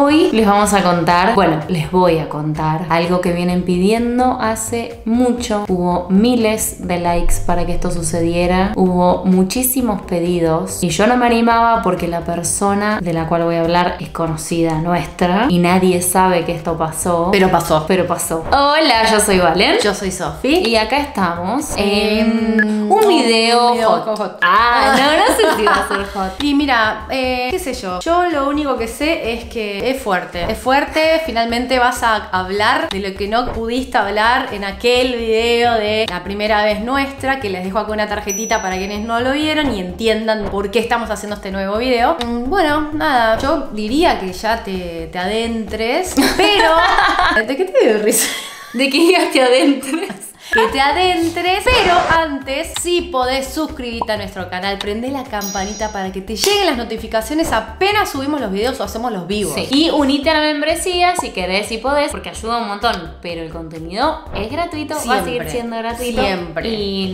Hoy les vamos a contar, bueno, les voy a contar algo que vienen pidiendo hace mucho. Hubo miles de likes para que esto sucediera, hubo muchísimos pedidos y yo no me animaba porque la persona de la cual voy a hablar es conocida nuestra y nadie sabe que esto pasó. Pero pasó. Pero pasó. Hola, yo soy Valen. Yo soy Sofi. Y acá estamos en un video hot. Ah, no sé si va a ser hot. Y mira, qué sé yo. Yo lo único que sé es que es fuerte. Es fuerte, finalmente vas a hablar de lo que no pudiste hablar en aquel video de la primera vez nuestra, que les dejo acá una tarjetita para quienes no lo vieron y entiendan por qué estamos haciendo este nuevo video. Bueno, nada, yo diría que ya te adentres, pero... ¿De qué te dio risa? ¿De qué ya te adentres? Que te adentres, pero antes sí podés suscribirte a nuestro canal, prende la campanita para que te lleguen las notificaciones apenas subimos los videos o hacemos los vivos. Sí. Y unite a la membresía si querés y podés, porque ayuda un montón, pero el contenido es gratuito, siempre va a seguir siendo gratuito. Siempre. Y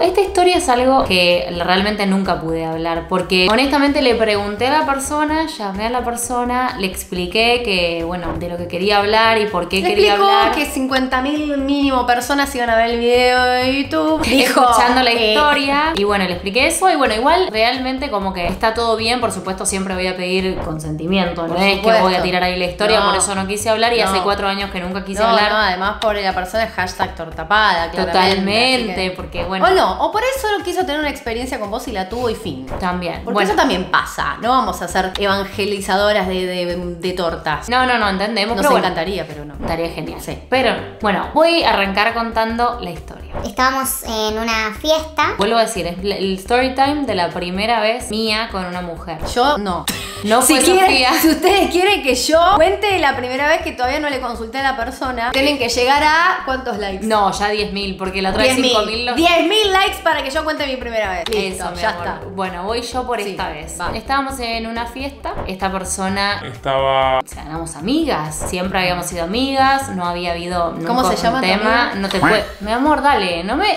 esta historia es algo que realmente nunca pude hablar, porque honestamente le pregunté a la persona, llamé a la persona, le expliqué que, bueno, de lo que quería hablar y por qué quería hablar. Le explicó que 50.000 mínimo personas iban a ver el video de YouTube, dijo, escuchando la historia. Y bueno, le expliqué eso. Y bueno, igual realmente como que está todo bien. Por supuesto, siempre voy a pedir consentimiento. No es que voy a tirar ahí la historia, no. Por eso no quise hablar. Y no. Hace 4 años que nunca quise hablar. No, además por la persona es hashtag tortapada. Totalmente, que... porque bueno. O no, o por eso no quiso tener una experiencia con vos y la tuvo y fin. También. Porque bueno, eso también pasa. No vamos a ser evangelizadoras de tortas. No, entendemos. Nos encantaría, pero no. Estaría genial. Sí. Pero bueno, voy a arrancar contando la historia. Estábamos en una fiesta. Vuelvo a decir, es el story time de la primera vez mía con una mujer. Yo no. No fue Sofía. Si ustedes quieren que yo cuente la primera vez que todavía no le consulté a la persona, tienen que llegar a ¿cuántos likes? No, ya 10.000, porque la otra vez 5.000 los... 10.000 likes para que yo cuente mi primera vez. Listo, eso, ya está. Bueno, voy yo por esta vez. Va. Estábamos en una fiesta. Esta persona estaba... O sea, éramos amigas. Siempre habíamos sido amigas. No había habido nunca ¿cómo se llama un tema. No te puede... Mi amor, dale, no me...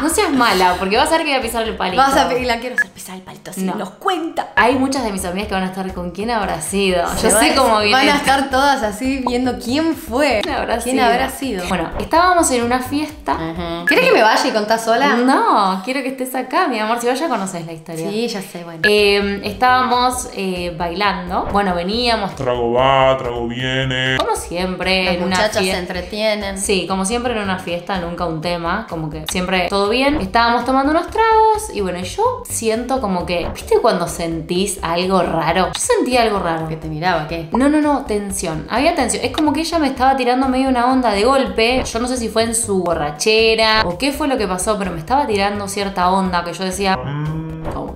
No seas mala, porque vas a ver que voy a pisar el palito. Vas a ver, la quiero hacer pisar el palito, así nos cuenta. Hay muchas de mis amigas que van a estar con quién habrá sido. Yo sé cómo viene. Van a estar todas así viendo quién fue. ¿Quién habrá sido? Bueno, estábamos en una fiesta. ¿Quieres que me vaya y contás sola? No, quiero que estés acá, mi amor. Si vos ya conoces la historia. Sí, ya sé, bueno. Estábamos bailando. Bueno, veníamos. Trago va, trago viene. Como siempre. Las muchachas se entretienen. Sí, como siempre en una fiesta, nunca un tema. Como que siempre todo bien, estábamos tomando unos tragos y bueno, yo siento como que, ¿viste cuando sentís algo raro? Yo sentía algo raro. ¿Que te miraba? ¿Qué? No, tensión, había tensión, es como que ella me estaba tirando medio una onda de golpe, yo no sé si fue en su borrachera o qué fue lo que pasó, pero me estaba tirando cierta onda que yo decía... como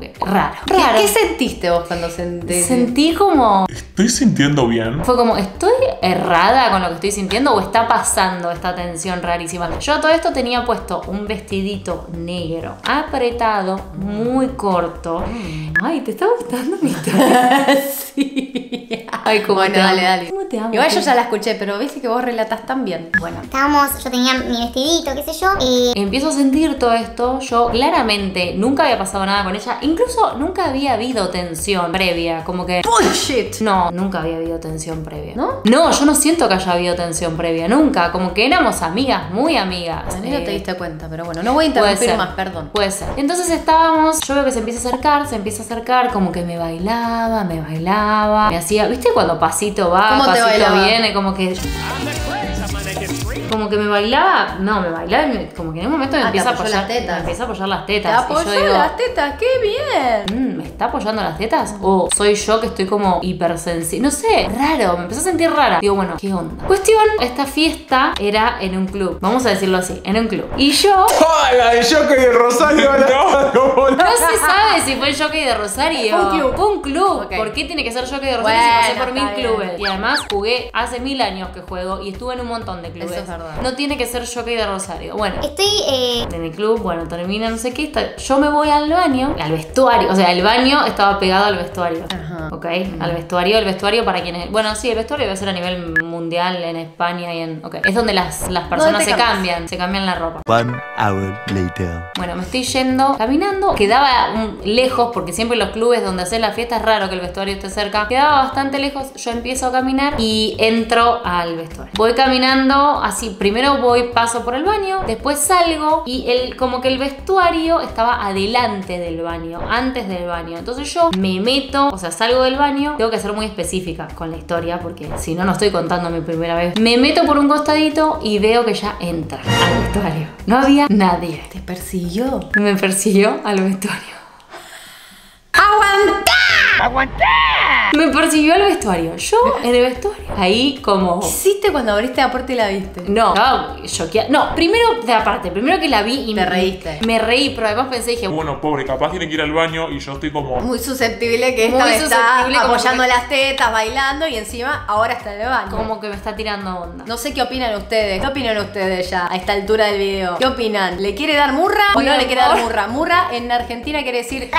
que raro. ¿Qué sentiste vos cuando sentís? Sentí como... ¿Estoy sintiendo bien? Fue como, ¿estoy errada con lo que estoy sintiendo o está pasando esta tensión rarísima? Yo todo esto tenía puesto un vestidito negro, apretado, muy corto. Ay, ¿te está gustando mi historia? Sí. Ay, como bueno, dale. ¿Cómo te amo? Igual yo ya la escuché, pero viste que vos relatas tan bien. Bueno, yo tenía mi vestidito, qué sé yo. Empiezo a sentir todo esto. Yo claramente nunca había pasado nada con ella. Incluso nunca había habido tensión previa, como que... ¡Bullshit! No, nunca había habido tensión previa. ¿No? No, yo no siento que haya habido tensión previa, nunca. Como que éramos amigas, muy amigas. A mí no te diste cuenta, pero bueno, no voy a interrumpir más, perdón. Puede ser. Entonces estábamos, yo veo que se empieza a acercar, como que me bailaba, me hacía... ¿Viste cuando pasito va, pasito viene? Como que... me bailaba, como que en un momento me empieza a apoyar las tetas. Me empieza a apoyar las tetas, qué bien. ¿Me está apoyando las tetas? O soy yo que estoy como hipersensible, no sé, raro, me empecé a sentir rara. Digo, bueno, ¿qué onda? Cuestión, esta fiesta era en un club, vamos a decirlo así, en un club. Y yo... la de Jockey de Rosario. No se sabe si fue el Jockey de Rosario. Fue un club. Okay. ¿Por qué tiene que ser Jockey de Rosario si pasé por 1000 clubes? Y además jugué hace 1000 años que juego y estuve en un montón de clubes. verdad. No tiene que ser Jockey de Rosario. Bueno, estoy en el club, bueno, termina, no sé qué. Yo me voy al baño, al vestuario. O sea, el baño estaba pegado al vestuario. Ajá. ¿Ok? Mm. Al vestuario. El vestuario para quienes... Bueno, sí, el vestuario debe ser a nivel mundial, en España y en... Ok. Es donde las personas se cambian la ropa. 1 hour later. Bueno, me estoy yendo caminando. Quedaba lejos, porque siempre los clubes donde hacen la fiesta es raro que el vestuario esté cerca. Quedaba bastante lejos. Yo empiezo a caminar y entro al vestuario. Voy caminando así. Primero voy, paso por el baño, después salgo y como que el vestuario estaba adelante del baño, antes del baño. Entonces yo me meto, o sea, salgo del baño. Tengo que ser muy específica con la historia porque si no, no estoy contando mi primera vez. Me meto por un costadito y veo que ya entra al vestuario. No había nadie. ¿Te persiguió? Me persiguió al vestuario. ¡Aguantá! ¡Aguantá! Me persiguió al vestuario. Yo en el vestuario. Ahí como... ¿Qué hiciste cuando abriste la puerta y la viste? No, choqueada. No, primero de aparte. Primero que la vi y... Te reíste. Me reí, pero además pensé y dije... Bueno, pobre, capaz tiene que ir al baño y yo estoy como... Muy susceptible que esta está apoyando que... las tetas, bailando y encima ahora está en el baño. Como que me está tirando onda. No sé qué opinan ustedes. ¿Qué opinan ustedes ya a esta altura del video? ¿Qué opinan? ¿Le quiere dar murra o no le quiere dar murra? Murra en Argentina quiere decir...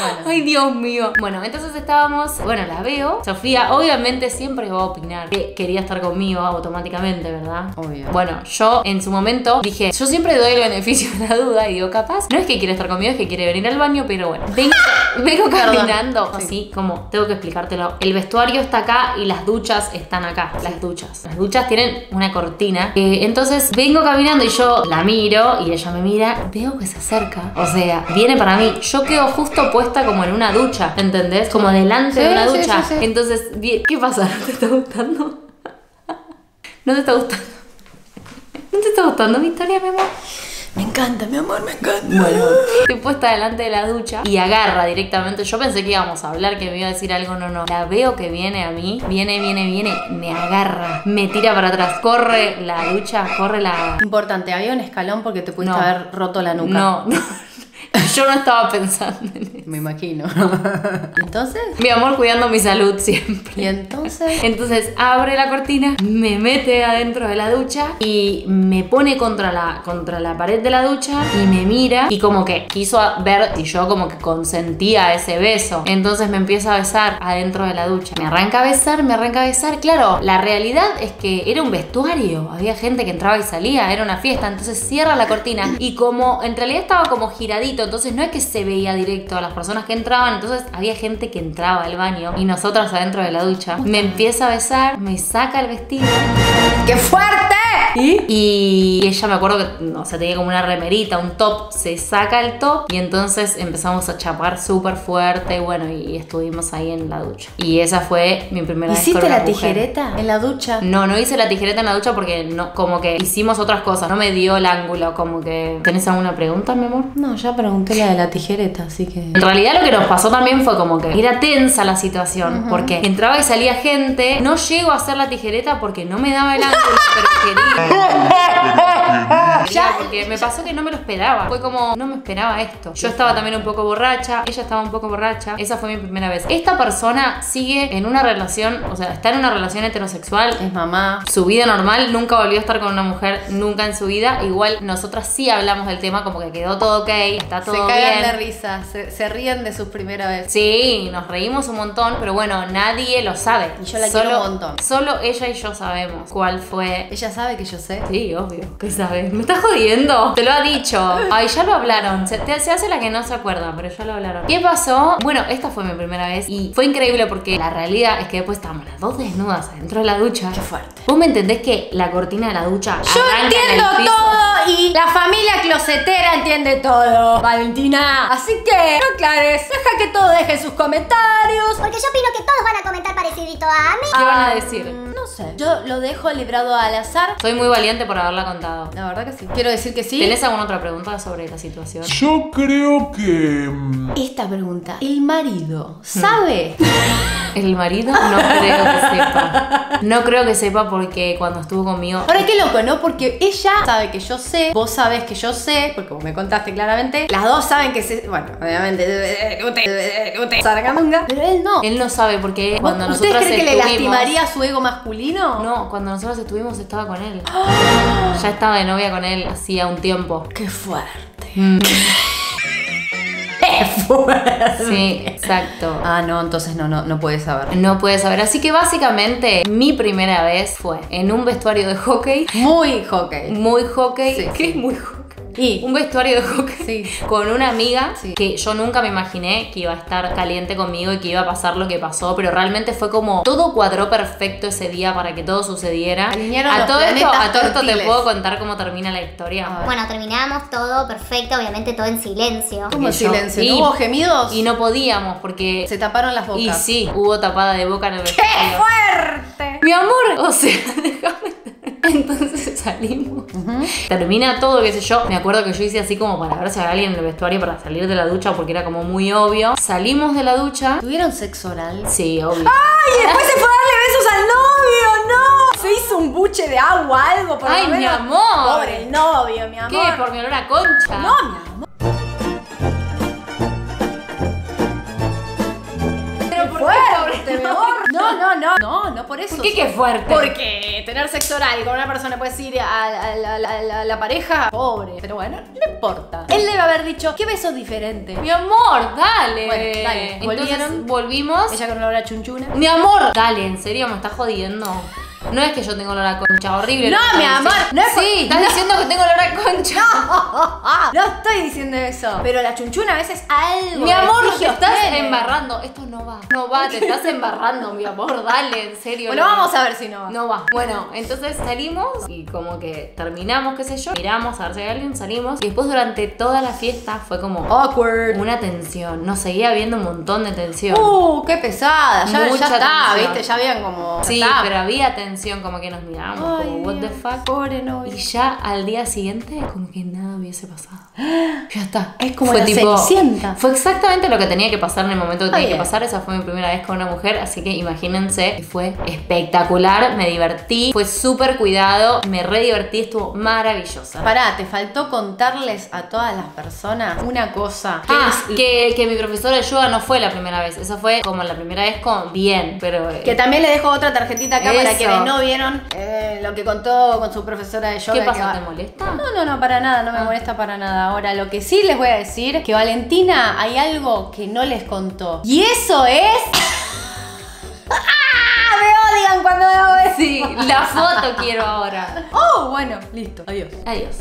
Bueno. Ay, Dios mío. Bueno, entonces estábamos... Bueno, la veo. Sofía obviamente siempre va a opinar que quería estar conmigo automáticamente, ¿verdad? Obvio. Bueno, yo en su momento dije... Yo siempre doy el beneficio de la duda y digo, capaz... No es que quiere estar conmigo, es que quiere venir al baño, pero bueno. Vengo caminando así, sí, como... Tengo que explicártelo. El vestuario está acá y las duchas están acá. Sí. Las duchas. Las duchas tienen una cortina. Entonces vengo caminando y yo la miro y ella me mira. Veo que se acerca. O sea, viene para mí. Yo quedo justo puesta como en una ducha, ¿entendés? Como delante de una ducha. Sí, sí. Entonces, ¿qué pasa? ¿No te está gustando? ¿No te está gustando? ¿No te está gustando mi historia, mi amor? Me encanta, mi amor, me encanta. Bueno, estoy puesta delante de la ducha y agarra directamente. Yo pensé que íbamos a hablar, que me iba a decir algo, no, no. La veo que viene a mí. Viene, me agarra. Me tira para atrás. Corre la ducha, corre la... Importante, había un escalón porque te pudiste haber roto la nuca. No, no. Yo no estaba pensando en eso. Me imagino. ¿Entonces? Mi amor cuidando mi salud siempre. ¿Y entonces? Entonces abre la cortina, me mete adentro de la ducha y me pone contra la pared de la ducha y me mira y como que quiso ver si yo como que consentía ese beso. Entonces me empieza a besar adentro de la ducha. Me arranca a besar. Claro, la realidad es que era un vestuario. Había gente que entraba y salía. Era una fiesta. Entonces cierra la cortina y como en realidad estaba como giradito. Entonces no es que se veía directo a las personas que entraban. Entonces había gente que entraba al baño y nosotras adentro de la ducha. Me empieza a besar, me saca el vestido. ¡Qué fuerte! Y ella, me acuerdo que, no, o sea, tenía como una remerita, un top. Se saca el top y entonces empezamos a chapar súper fuerte. Bueno, y estuvimos ahí en la ducha. Y esa fue mi primera vez. ¿Hiciste la tijereta en la ducha? No, no hice la tijereta en la ducha porque no, como que hicimos otras cosas. No me dio el ángulo, como que... ¿Tenés alguna pregunta, mi amor? No, ya pregunté la de la tijereta, así que... En realidad lo que nos pasó también fue como que era tensa la situación. Uh-huh. Porque entraba y salía gente. No llego a hacer la tijereta porque no me daba el ángulo, pero quería... Ya, porque me pasó que no me lo esperaba. Fue como, no me esperaba esto. Yo estaba también un poco borracha, ella estaba un poco borracha. Esa fue mi primera vez. Esta persona sigue en una relación, o sea, está en una relación heterosexual. Es mamá. Su vida normal, nunca volvió a estar con una mujer, nunca en su vida. Igual nosotras sí hablamos del tema, como que quedó todo ok, está todo bien. Se cagan de risa, se ríen de sus primeras veces. Sí, nos reímos un montón, pero bueno, nadie lo sabe. Y yo la quiero un montón. Solo ella y yo sabemos cuál fue. Ella sabe que yo sé. Sí, obvio. ¿Qué sabes? ¿Me estás jodiendo? Te lo ha dicho. Ay, ya lo hablaron. Se hace la que no se acuerdan, pero ya lo hablaron. ¿Qué pasó? Bueno, esta fue mi primera vez y fue increíble porque la realidad es que después estábamos las dos desnudas adentro de la ducha. Qué fuerte. ¿Vos me entendés que la cortina de la ducha... Yo entiendo todo y la familia closetera entiende todo, Valentina. Así que no aclares. Deja que todos dejen sus comentarios. Porque yo opino que todos van a comentar parecidito a mí. ¿Qué van a decir? No sé. sé. Yo lo dejo librado al azar. Soy muy valiente por haberla contado. La verdad que sí. Quiero decir que sí. ¿Tenés alguna otra pregunta sobre la situación? Yo creo que... Esta pregunta. ¿El marido sabe? El marido no creo que sepa. No creo que sepa porque cuando estuvo conmigo... Ahora qué loco, ¿no? Porque ella sabe que yo sé, vos sabés que yo sé, porque vos me contaste claramente. Las dos saben que se... Bueno, obviamente... Sargamunga. Pero él no. Él no sabe porque cuando nosotros estuvimos... ¿Ustedes creen que le lastimaría su ego masculino? No, cuando nosotros estuvimos estaba con él. Oh. Ya estaba de novia con él hacía un tiempo. ¡Qué fuerte! Mm. Sí, exacto. Ah, no, entonces no puede saber. No puede saber. Así que básicamente mi primera vez fue en un vestuario de hockey. Muy hockey. Muy hockey. Sí, ¿qué es muy hockey? Sí. Un vestuario de hockey, sí. Con una amiga, sí. Que yo nunca me imaginé que iba a estar caliente conmigo y que iba a pasar lo que pasó. Pero realmente fue como todo cuadró perfecto ese día para que todo sucediera. Alinearon a todo esto, a todo esto te puedo contar cómo termina la historia. Bueno, terminamos todo perfecto, obviamente todo en silencio. ¿Cómo en silencio? ¿No hubo gemidos? Y no podíamos porque... Se taparon las bocas. Y sí, hubo tapada de boca en el vestuario. ¡Qué fuerte! Mi amor, o sea, déjame... Entonces salimos. Termina todo, qué sé yo. Me acuerdo que yo hice así como para ver si había alguien en el vestuario para salir de la ducha porque era como muy obvio. Salimos de la ducha. ¿Tuvieron sexo oral? Sí, obvio. ¡Ay! Y después se fue a darle besos al novio, ¡no! Se hizo un buche de agua, algo para... ¡Ay, mi amor! Pobre el novio, mi amor. ¿Qué? ¿Por mi olor a concha? No, mi amor. No, por eso. ¿Por qué qué fuerte? Porque tener sexo oral con una persona puede ir a la pareja. Pobre. Pero bueno, no importa. Él debe haber dicho, ¿qué beso diferente? Mi amor, dale. Bueno, dale. Entonces, volvimos. Ella con olor a chunchuna. Mi amor. Dale, en serio, me está jodiendo. No es que yo tengo olor a concha, horrible. No, mi amor, no es... Sí, estás diciendo que tengo olor a concha. No estoy diciendo eso. Pero la chunchuna a veces algo... Mi amor, te estás embarrando. Esto no va. No va, te estás embarrando, mi amor. Dale, en serio. Bueno, vamos a ver si no va. No va. Bueno, entonces salimos y como que terminamos, qué sé yo. Miramos a ver si hay alguien, salimos. Y después durante toda la fiesta fue como... Awkward. Una tensión. Nos seguía habiendo un montón de tensión. Qué pesada. Ya está, viste, ya habían como... Sí, pero había tensión. Como que nos miramos, como what the fuck, pobre novio. Y ya al día siguiente como que nada hubiese pasado. Ya está. Es como fue tipo, fue exactamente lo que tenía que pasar en el momento que tenía que pasar. Esa fue mi primera vez con una mujer, así que imagínense que fue espectacular. Me divertí, fue súper cuidado, me re divertí, estuvo maravillosa. Pará, te faltó contarles a todas las personas una cosa. Que mi profesora de yoga no fue la primera vez. Esa fue como la primera vez con bien, pero... Que también le dejo otra tarjetita acá para que... ¿No vieron lo que contó con su profesora de yoga? ¿Qué pasa? ¿Te molesta? No, para nada, no me molesta para nada. Ahora, lo que sí les voy a decir, que Valentina hay algo que no les contó. Y eso es... ¡Me odian cuando hago eso! Sí, la foto quiero ahora. Bueno, listo. Adiós. Adiós.